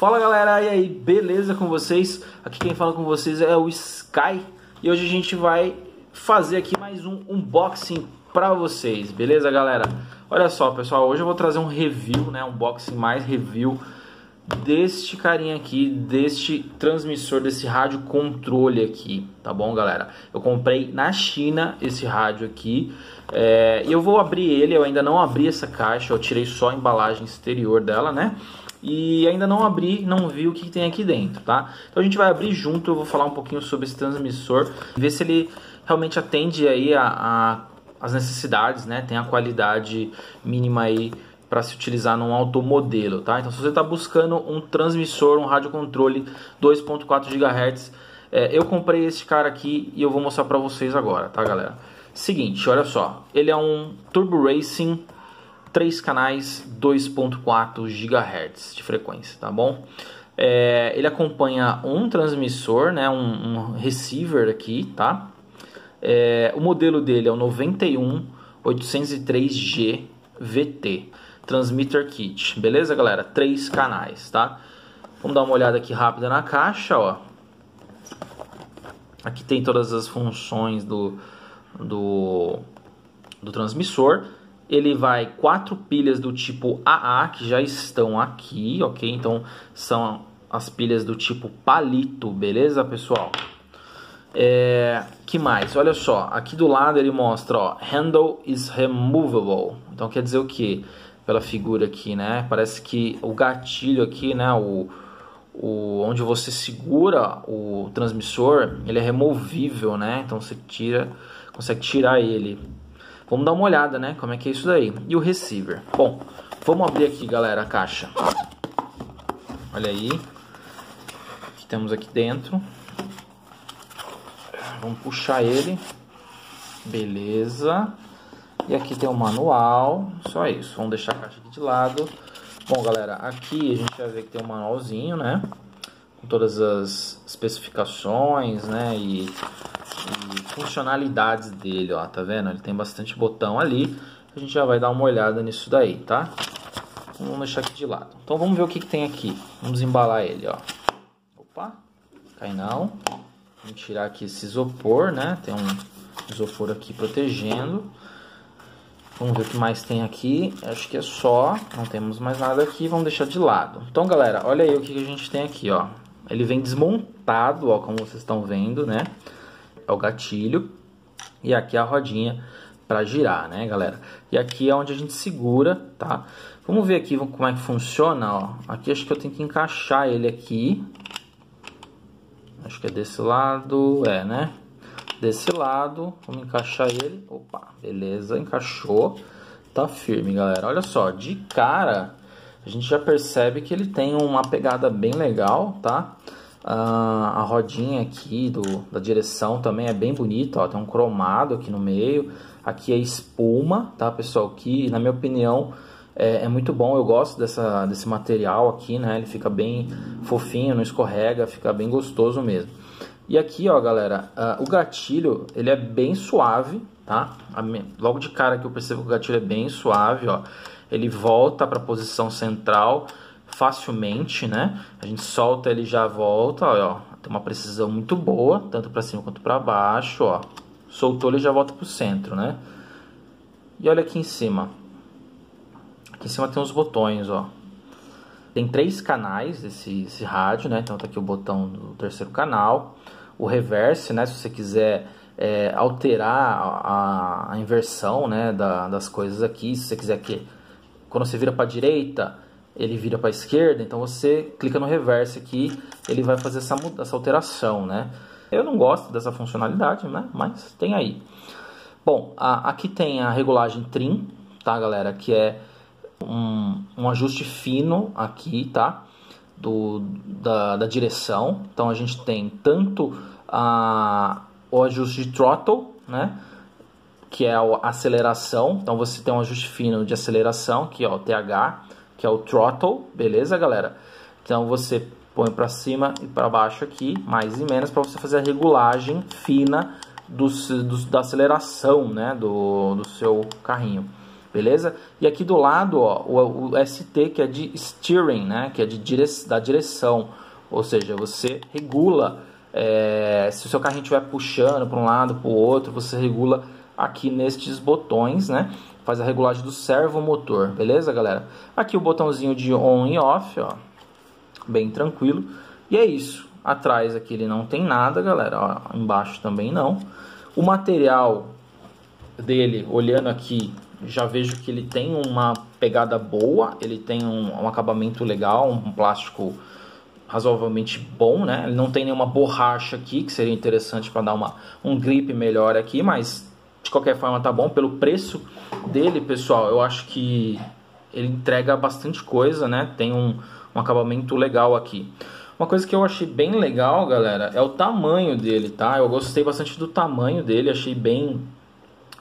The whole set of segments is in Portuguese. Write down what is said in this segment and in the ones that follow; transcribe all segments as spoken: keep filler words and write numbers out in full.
Fala galera, e aí, beleza com vocês? Aqui quem fala com vocês é o Sky e hoje a gente vai fazer aqui mais um unboxing pra vocês, beleza galera? Olha só pessoal, hoje eu vou trazer um review, né, unboxing mais review deste carinha aqui, deste transmissor, desse rádio controle aqui, tá bom galera? Eu comprei na China esse rádio aqui, é, eu vou abrir ele, eu ainda não abri essa caixa, eu tirei só a embalagem exterior dela, né? E ainda não abri, não vi o que tem aqui dentro, tá? Então a gente vai abrir junto, eu vou falar um pouquinho sobre esse transmissor, ver se ele realmente atende aí a, a, as necessidades, né? Tem a qualidade mínima aí para se utilizar num automodelo, tá? Então se você está buscando um transmissor, um radiocontrole dois ponto quatro gigahertz, é, eu comprei esse cara aqui e eu vou mostrar para vocês agora, tá galera? Seguinte, olha só, ele é um Turbo Racing, três canais, dois ponto quatro gigahertz de frequência, tá bom? É, ele acompanha um transmissor, né, um, um receiver aqui, tá? É, o modelo dele é o nove um oito zero três G V T, Transmitter Kit, beleza galera? Três canais, tá? Vamos dar uma olhada aqui rápida na caixa, ó. Aqui tem todas as funções do, do, do transmissor. Ele vai quatro pilhas do tipo A A, que já estão aqui, ok? Então, são as pilhas do tipo palito, beleza, pessoal? É, que mais? Olha só, aqui do lado ele mostra, ó, handle is removable. Então, quer dizer o quê? Pela figura aqui, né? Parece que o gatilho aqui, né? O, o, onde você segura o transmissor, ele é removível, né? Então, você tira, consegue tirar ele. Vamos dar uma olhada, né? Como é que é isso daí. E o receiver. Bom, vamos abrir aqui, galera, a caixa. Olha aí. O que temos aqui dentro. Vamos puxar ele. Beleza. E aqui tem o manual. Só isso. Vamos deixar a caixa aqui de lado. Bom, galera, aqui a gente vai ver que tem um manualzinho, né? Com todas as especificações, né? E... e funcionalidades dele, ó, tá vendo? Ele tem bastante botão ali, a gente já vai dar uma olhada nisso daí, tá? Vamos deixar aqui de lado. Então vamos ver o que que tem aqui. Vamos embalar ele, ó. Opa, cai não. Vamos tirar aqui esse isopor, né? Tem um isopor aqui protegendo. Vamos ver o que mais tem aqui. Acho que é só, não temos mais nada aqui, vamos deixar de lado. Então galera, olha aí o que que a gente tem aqui, ó. Ele vem desmontado, ó, como vocês estão vendo, né? É o gatilho e aqui a rodinha para girar, né, galera? E aqui é onde a gente segura, tá? Vamos ver aqui como é que funciona, ó. Aqui acho que eu tenho que encaixar ele aqui. Acho que é desse lado, é, né? Desse lado, vamos encaixar ele. Opa, beleza, encaixou. Tá firme, galera. Olha só, de cara a gente já percebe que ele tem uma pegada bem legal, tá? Uh, a rodinha aqui do, da direção também é bem bonita, ó, tem um cromado aqui no meio, aqui é espuma, tá pessoal, que na minha opinião é, é muito bom, eu gosto dessa, desse material aqui, né, ele fica bem fofinho, não escorrega, fica bem gostoso mesmo. E aqui, ó galera, uh, o gatilho, ele é bem suave, tá, a minha, logo de cara que eu percebo que o gatilho é bem suave, ó, ele volta para a posição central facilmente, né? A gente solta, ele já volta, ó, tem uma precisão muito boa, tanto para cima quanto para baixo, ó. Soltou, ele já volta pro centro, né? E olha aqui em cima. Aqui em cima tem uns botões, ó. Tem três canais esse, esse rádio, né? Então tá aqui o botão do terceiro canal, o reverse, né? Se você quiser é, alterar a, a inversão, né? Da, das coisas aqui, se você quiser que quando você vira para direita ele vira para a esquerda, então você clica no reverse aqui, ele vai fazer essa, essa alteração, né? Eu não gosto dessa funcionalidade, né? Mas tem aí. Bom, a, aqui tem a regulagem trim, tá, galera? Que é um, um ajuste fino aqui, tá? Do, da, da direção. Então a gente tem tanto a, o ajuste de throttle, né? Que é a aceleração. Então você tem um ajuste fino de aceleração, que é o T H, que é o throttle, beleza, galera? Então você põe para cima e para baixo aqui, mais e menos, para você fazer a regulagem fina do, do, da aceleração, né, do, do seu carrinho. beleza? E aqui do lado, ó, o, o S T, que é de steering, né? Que é de dire... da direção, ou seja, você regula, é... se o seu carrinho estiver puxando para um lado, para o outro, você regula aqui nestes botões, né? Faz a regulagem do servomotor, beleza, galera? Aqui o botãozinho de on e off, ó, bem tranquilo, e é isso. Atrás aqui ele não tem nada, galera, ó, embaixo também não. O material dele, olhando aqui, já vejo que ele tem uma pegada boa, ele tem um, um acabamento legal, um plástico razoavelmente bom, né? Ele não tem nenhuma borracha aqui, que seria interessante para dar uma, um grip melhor aqui, mas de qualquer forma tá bom. Pelo preço dele, pessoal, eu acho que ele entrega bastante coisa, né? Tem um, um acabamento legal aqui. Uma coisa que eu achei bem legal, galera, é o tamanho dele, tá? Eu gostei bastante do tamanho dele, achei bem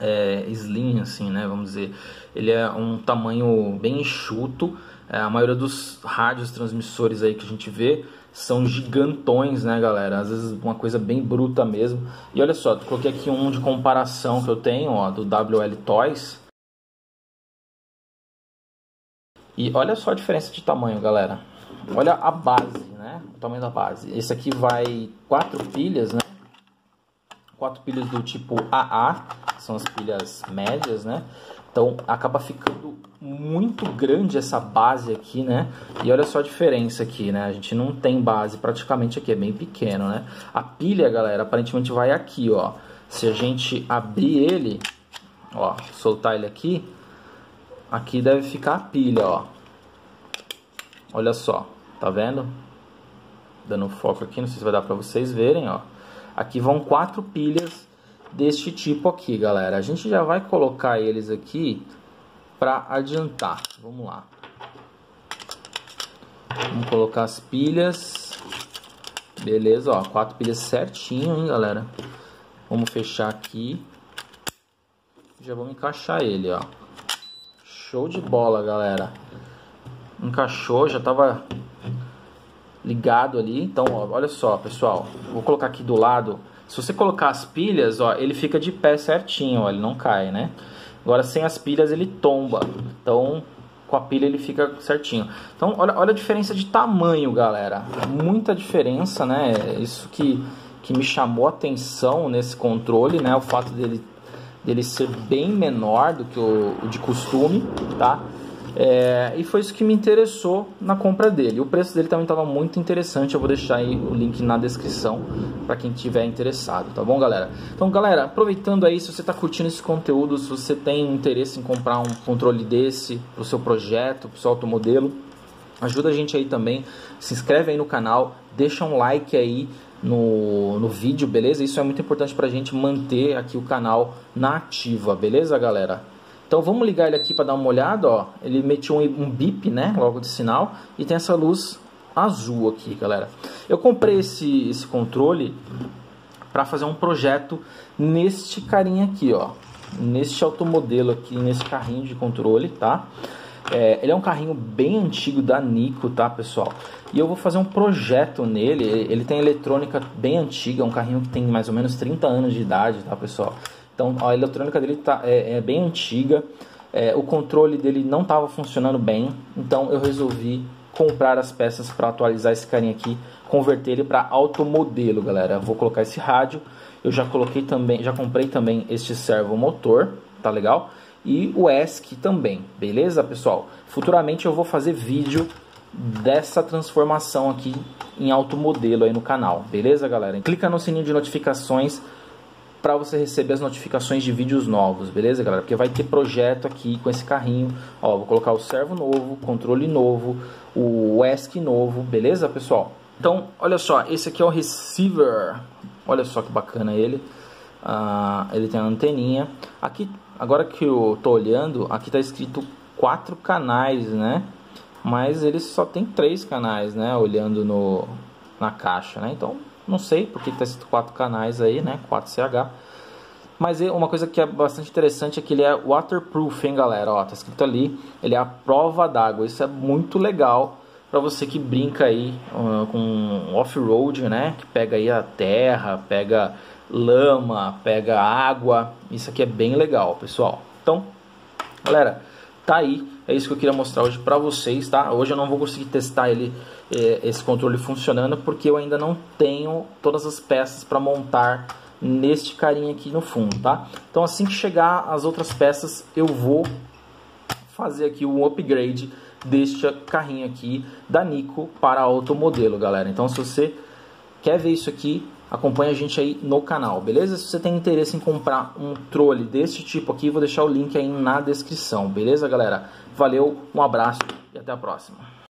é, slim, assim, né? Vamos dizer, ele é um tamanho bem enxuto. É, a maioria dos rádios transmissores aí que a gente vê são gigantões, né, galera? Às vezes uma coisa bem bruta mesmo. E olha só, coloquei aqui um de comparação que eu tenho, ó, do W L Toys. E olha só a diferença de tamanho, galera. Olha a base, né? O tamanho da base. Esse aqui vai quatro pilhas, né? Quatro pilhas do tipo A A, que são as pilhas médias, né? Então acaba ficando muito grande essa base aqui, né? E olha só a diferença aqui, né? A gente não tem base praticamente aqui, é bem pequeno, né? A pilha, galera, aparentemente vai aqui, ó. Se a gente abrir ele, ó, soltar ele aqui, aqui deve ficar a pilha, ó. Olha só, tá vendo? Dando foco aqui, não sei se vai dar pra vocês verem, ó. Aqui vão quatro pilhas deste tipo aqui, galera. A gente já vai colocar eles aqui pra adiantar. Vamos lá. Vamos colocar as pilhas. Beleza, ó. Quatro pilhas certinho, hein, galera. Vamos fechar aqui. Já vamos encaixar ele, ó. Show de bola, galera. Encaixou, já tava ligado ali. Então, ó, olha só, pessoal, vou colocar aqui do lado. Se você colocar as pilhas, ó, ele fica de pé certinho, ó, ele não cai, né? Agora, sem as pilhas, ele tomba. Então, com a pilha ele fica certinho. Então, olha, olha a diferença de tamanho, galera. Muita diferença, né? Isso que, que me chamou a atenção nesse controle, né? O fato dele, dele ser bem menor do que o, o de costume, tá? É, e foi isso que me interessou na compra dele. O preço dele também estava muito interessante. Eu vou deixar aí o link na descrição para quem tiver interessado, tá bom, galera? Então, galera, aproveitando aí, se você está curtindo esse conteúdo, se você tem interesse em comprar um controle desse para o seu projeto, para o seu automodelo, ajuda a gente aí também, se inscreve aí no canal, deixa um like aí no, no vídeo, beleza? Isso é muito importante para a gente manter aqui o canal na ativa, beleza, galera? Então vamos ligar ele aqui para dar uma olhada, ó. Ele metiu um, um bip, né, logo de sinal, e tem essa luz azul aqui, galera. Eu comprei esse, esse controle para fazer um projeto neste carinha aqui, ó, neste automodelo aqui, nesse carrinho de controle, tá? É, ele é um carrinho bem antigo da Nikko, tá, pessoal? E eu vou fazer um projeto nele. Ele tem eletrônica bem antiga, é um carrinho que tem mais ou menos trinta anos de idade, tá, pessoal? Então, a eletrônica dele tá, é, é bem antiga, é, o controle dele não estava funcionando bem, então eu resolvi comprar as peças para atualizar esse carinha aqui, converter ele para automodelo, galera. Eu vou colocar esse rádio, eu já coloquei também, já comprei também este servomotor, tá legal? E o E S C também, beleza, pessoal? Futuramente eu vou fazer vídeo dessa transformação aqui em automodelo aí no canal, beleza, galera? Clica no sininho de notificações para você receber as notificações de vídeos novos, beleza, galera? Porque vai ter projeto aqui com esse carrinho, ó, vou colocar o servo novo, controle novo, o E S C novo, beleza, pessoal? Então, olha só, esse aqui é o receiver, olha só que bacana ele, ah, ele tem a anteninha, aqui, agora que eu tô olhando, aqui tá escrito quatro canais, né? Mas ele só tem três canais, né, olhando no, na caixa, né, então... Não sei porque está escrito quatro canais aí, né? quatro C H. Mas uma coisa que é bastante interessante é que ele é waterproof, hein, galera? Ó, tá escrito ali, ele é a prova d'água. Isso é muito legal para você que brinca aí uh, com off-road, né? Que pega aí a terra, pega lama, pega água. Isso aqui é bem legal, pessoal. Então, Galera, tá aí, é isso que eu queria mostrar hoje pra vocês, tá? Hoje eu não vou conseguir testar ele, eh, esse controle funcionando, porque eu ainda não tenho todas as peças pra montar neste carinha aqui no fundo, tá? Então assim que chegar as outras peças, eu vou fazer aqui o upgrade deste carrinho aqui da Nikko para outro modelo, galera. Então se você quer ver isso aqui, acompanha a gente aí no canal, beleza? Se você tem interesse em comprar um trole desse tipo aqui, vou deixar o link aí na descrição, beleza, galera? Valeu, um abraço e até a próxima.